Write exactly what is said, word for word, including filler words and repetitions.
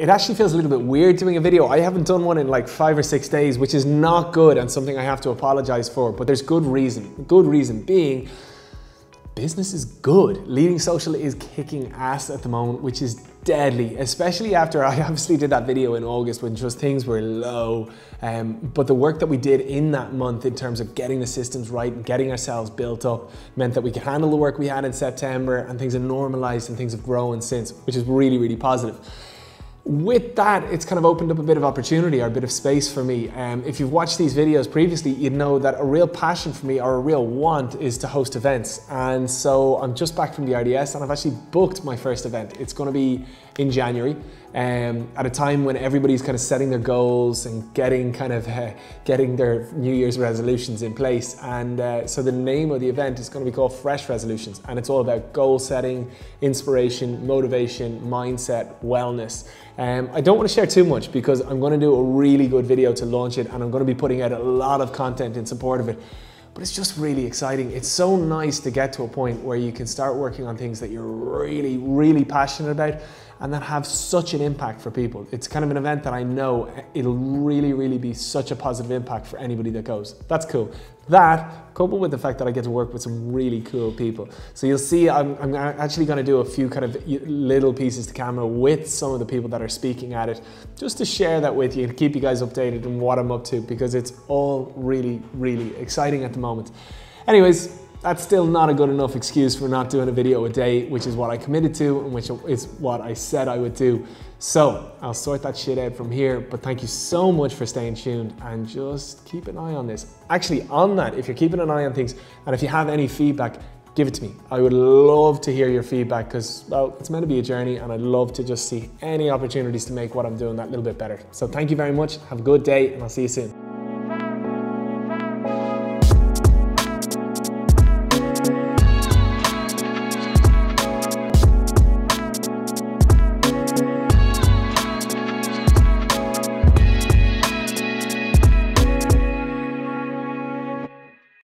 It actually feels a little bit weird doing a video. I haven't done one in like five or six days, which is not good and something I have to apologize for, but there's good reason. Good reason being, business is good. Leading Social is kicking ass at the moment, which is deadly, especially after I obviously did that video in August when just things were low. Um, but the work that we did in that month in terms of getting the systems right and getting ourselves built up meant that we could handle the work we had in September, and things have normalized and things have grown since, which is really, really positive. With that, it's kind of opened up a bit of opportunity or a bit of space for me. Um, if you've watched these videos previously, you'd know that a real passion for me or a real want is to host events. And so I'm just back from the R D S and I've actually booked my first event. It's going to be in January, um, at a time when everybody's kind of setting their goals and getting kind of uh, getting their New Year's resolutions in place. And uh, so the name of the event is going to be called Fresh Resolutions, and it's all about goal setting, inspiration, motivation, mindset, wellness. Um, I don't want to share too much because I'm going to do a really good video to launch it, and I'm going to be putting out a lot of content in support of it. But it's just really exciting. It's so nice to get to a point where you can start working on things that you're really, really passionate about and that have such an impact for people. It's kind of an event that I know it'll really, really be such a positive impact for anybody that goes. That's cool. That, coupled with the fact that I get to work with some really cool people. So you'll see I'm, I'm actually gonna do a few kind of little pieces to camera with some of the people that are speaking at it, just to share that with you and keep you guys updated on what I'm up to, because it's all really, really exciting at the moment. Anyways, that's still not a good enough excuse for not doing a video a day, which is what I committed to and which is what I said I would do. So I'll sort that shit out from here, but thank you so much for staying tuned and just keep an eye on this. Actually, on that, if you're keeping an eye on things and if you have any feedback, give it to me. I would love to hear your feedback because, well, it's meant to be a journey and I'd love to just see any opportunities to make what I'm doing that little bit better. So thank you very much. Have a good day and I'll see you soon.